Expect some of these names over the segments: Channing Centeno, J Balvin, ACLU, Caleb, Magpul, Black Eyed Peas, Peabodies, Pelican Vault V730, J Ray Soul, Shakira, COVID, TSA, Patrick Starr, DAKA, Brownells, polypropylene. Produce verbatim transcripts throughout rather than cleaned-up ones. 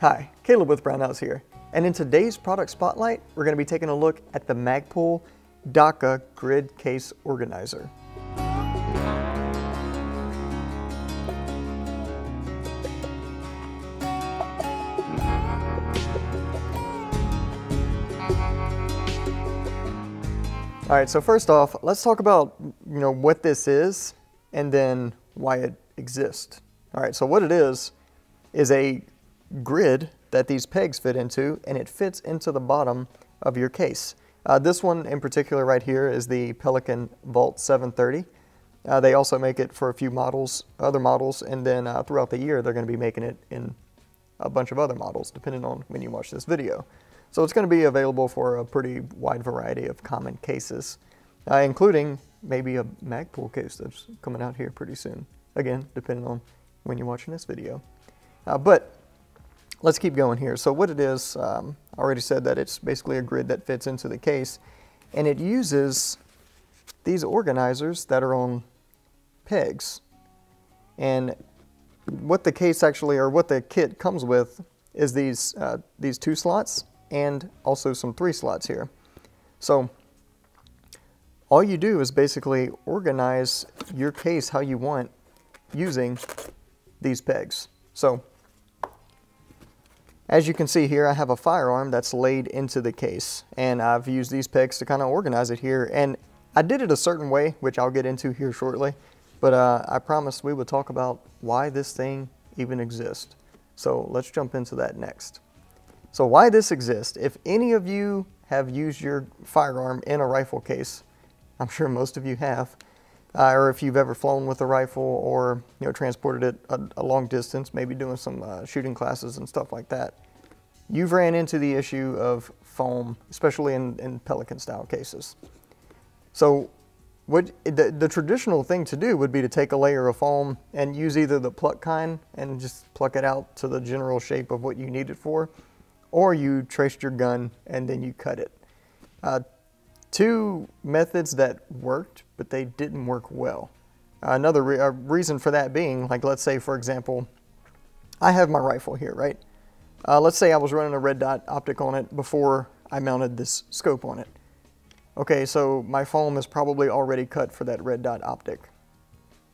Hi, Caleb with Brownells here, and in today's product spotlight, we're going to be taking a look at the Magpul DAKA Grid Case Organizer. All right, so first off, let's talk about, you know, what this is and then why it exists. All right, so what it is is a grid that these pegs fit into, and it fits into the bottom of your case. Uh, this one in particular right here is the Pelican Vault seven thirty. Uh, they also make it for a few models, other models, and then uh, throughout the year, they're gonna be making it in a bunch of other models, depending on when you watch this video. So it's going to be available for a pretty wide variety of common cases, uh, including maybe a Magpul case that's coming out here pretty soon. Again, depending on when you're watching this video. Uh, but let's keep going here. So what it is, um, I already said that it's basically a grid that fits into the case, and it uses these organizers that are on pegs. And what the case actually, or what the kit comes with, is these, uh, these two slots, and also some three slots here. So all you do is basically organize your case how you want using these pegs. So as you can see here, I have a firearm that's laid into the case, and I've used these pegs to kind of organize it here. And I did it a certain way, which I'll get into here shortly, but uh, I promised we would talk about why this thing even exists. So let's jump into that next. So why this exists, if any of you have used your firearm in a rifle case, I'm sure most of you have, uh, or if you've ever flown with a rifle or, you know, transported it a, a long distance, maybe doing some uh, shooting classes and stuff like that, you've ran into the issue of foam, especially in, in Pelican style cases. So what, the, the traditional thing to do would be to take a layer of foam and use either the pluck kind and just pluck it out to the general shape of what you need it for, or you traced your gun and then you cut it. Uh, two methods that worked, but they didn't work well. Uh, another re uh, reason for that being, like, let's say, for example, I have my rifle here, right? Uh, let's say I was running a red dot optic on it before I mounted this scope on it. Okay, so my foam is probably already cut for that red dot optic.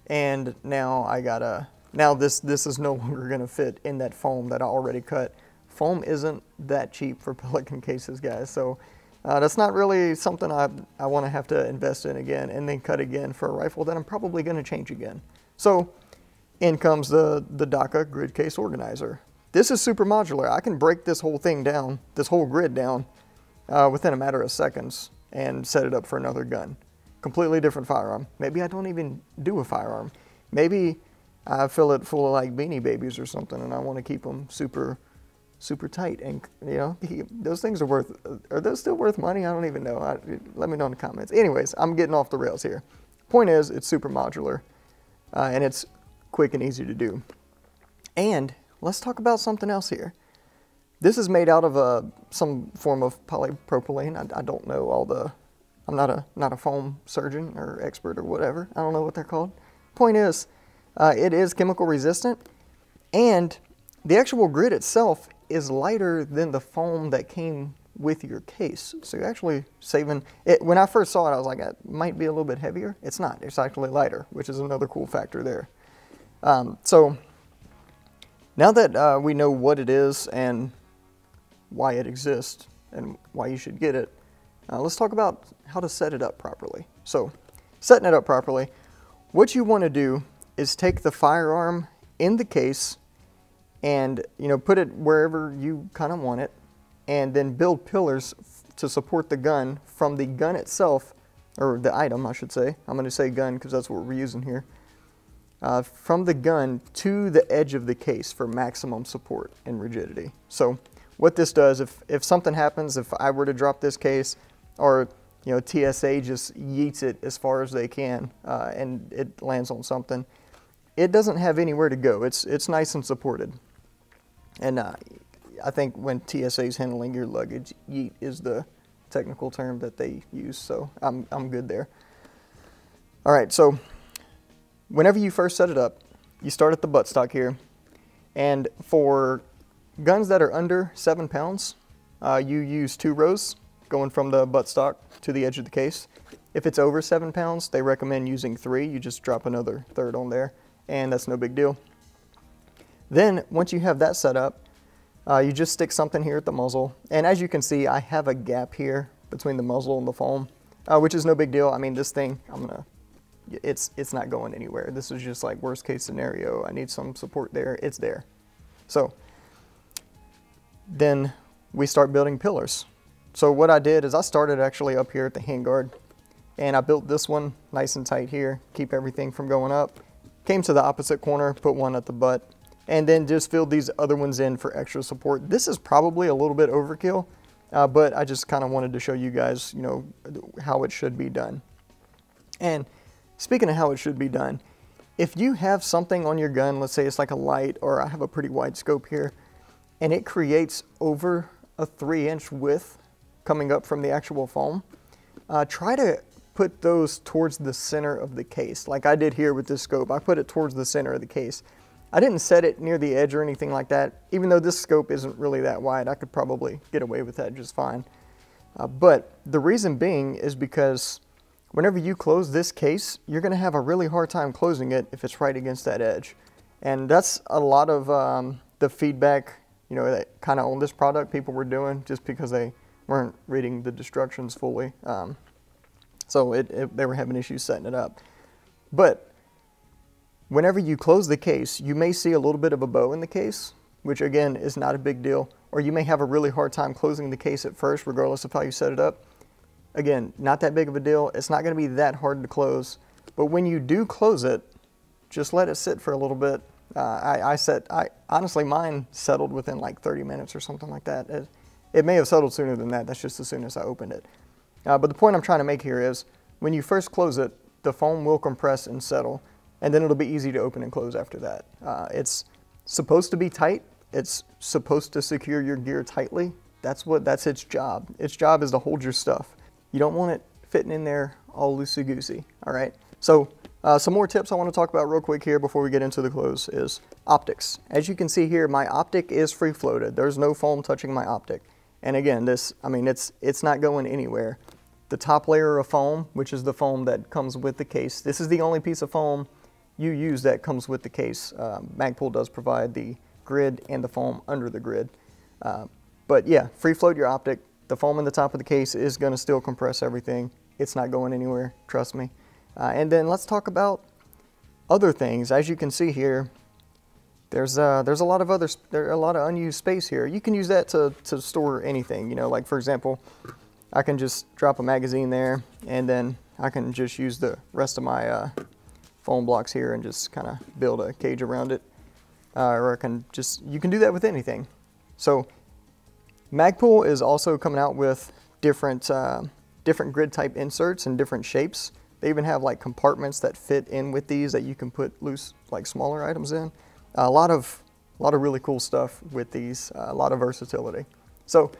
And now I gotta, now this, this is no longer gonna fit in that foam that I already cut. Foam isn't that cheap for Pelican cases, guys, so uh, that's not really something I, I want to have to invest in again and then cut again for a rifle that I'm probably going to change again. So in comes the, the DAKA Grid Case Organizer. This is super modular. I can break this whole thing down, this whole grid down, uh, within a matter of seconds and set it up for another gun. Completely different firearm. Maybe I don't even do a firearm. Maybe I fill it full of like Beanie Babies or something and I want to keep them super... super tight, and you know, those things are worth, are those still worth money? I don't even know. I, let me know in the comments. Anyways, I'm getting off the rails here. Point is, it's super modular, uh, and it's quick and easy to do. And let's talk about something else here. This is made out of a, some form of polypropylene. I, I don't know all the, I'm not a, not a foam surgeon or expert or whatever. I don't know what they're called. Point is, uh, it is chemical resistant, and the actual grid itself is lighter than the foam that came with your case. So you're actually saving it. When I first saw it, I was like, it might be a little bit heavier. It's not, it's actually lighter, which is another cool factor there. Um, so now that uh, we know what it is and why it exists and why you should get it, uh, let's talk about how to set it up properly. So setting it up properly, what you wanna do is take the firearm in the case and, you know, put it wherever you kind of want it, and then build pillars to support the gun from the gun itself, or the item, I should say. I'm going to say gun because that's what we're using here. Uh, from the gun to the edge of the case for maximum support and rigidity. So what this does, if, if something happens, if I were to drop this case, or, you know, T S A just yeets it as far as they can, uh, and it lands on something, it doesn't have anywhere to go. It's, it's nice and supported. And uh, I think when T S A is handling your luggage, yeet is the technical term that they use, so I'm, I'm good there. All right, so whenever you first set it up, you start at the buttstock here, and for Guns that are under seven pounds, uh, you use two rows going from the buttstock to the edge of the case. If it's over seven pounds, they recommend using three. You just drop another third on there, and that's no big deal. Then once you have that set up, uh, you just stick something here at the muzzle. And as you can see, I have a gap here between the muzzle and the foam, uh, which is no big deal. I mean, this thing, I'm gonna, it's, it's not going anywhere. This is just like worst case scenario. I need some support there, it's there. So then we start building pillars. So what I did is I started actually up here at the handguard, and I built this one nice and tight here, keep everything from going up. Came to the opposite corner, put one at the butt, and then just filled these other ones in for extra support. This is probably a little bit overkill, uh, but I just kind of wanted to show you guys, you know, how it should be done. And speaking of how it should be done, if you have something on your gun, let's say it's like a light, or I have a pretty wide scope here, and it creates over a three inch width coming up from the actual foam, uh, try to put those towards the center of the case. Like I did here with this scope, I put it towards the center of the case. I didn't set it near the edge or anything like that. Even though this scope isn't really that wide, I could probably get away with that just fine. Uh, but the reason being is because whenever you close this case, you're gonna have a really hard time closing it if it's right against that edge. And that's a lot of um, the feedback, you know, that kind of on this product people were doing, just because they weren't reading the instructions fully. Um, so it, it, they were having issues setting it up. But whenever you close the case, you may see a little bit of a bow in the case, which again is not a big deal, or you may have a really hard time closing the case at first, regardless of how you set it up. Again, not that big of a deal. It's not gonna be that hard to close, but when you do close it, just let it sit for a little bit. Uh, I, I set, I honestly, mine settled within like thirty minutes or something like that. It, it may have settled sooner than that. That's just as soon as I opened it. Uh, but the point I'm trying to make here is when you first close it, the foam will compress and settle, and then it'll be easy to open and close after that. Uh, it's supposed to be tight. It's supposed to secure your gear tightly. That's what, that's its job. Its job is to hold your stuff. You don't want it fitting in there all loosey-goosey, all right? So uh, some more tips I wanna talk about real quick here before we get into the close is optics. As you can see here, my optic is free floated. There's no foam touching my optic. And again, this, I mean, it's, it's not going anywhere. The top layer of foam, which is the foam that comes with the case, this is the only piece of foam you use that comes with the case. Uh, Magpul does provide the grid and the foam under the grid. Uh, but yeah, free float your optic. The foam in the top of the case is gonna still compress everything. It's not going anywhere, trust me. Uh, and then let's talk about other things. As you can see here, there's, uh, there's a lot of other, there are a lot of unused space here. You can use that to, to store anything, you know, like for example, I can just drop a magazine there, and then I can just use the rest of my uh, foam blocks here and just kind of build a cage around it, uh, or I can just, you can do that with anything. So Magpul is also coming out with different uh, different grid type inserts and different shapes. They even have like compartments that fit in with these that you can put loose, like smaller items in. A lot of a lot of really cool stuff with these, uh, a lot of versatility. So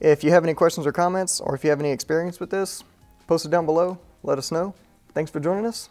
if you have any questions or comments, or if you have any experience with this, post it down below, let us know. Thanks for joining us.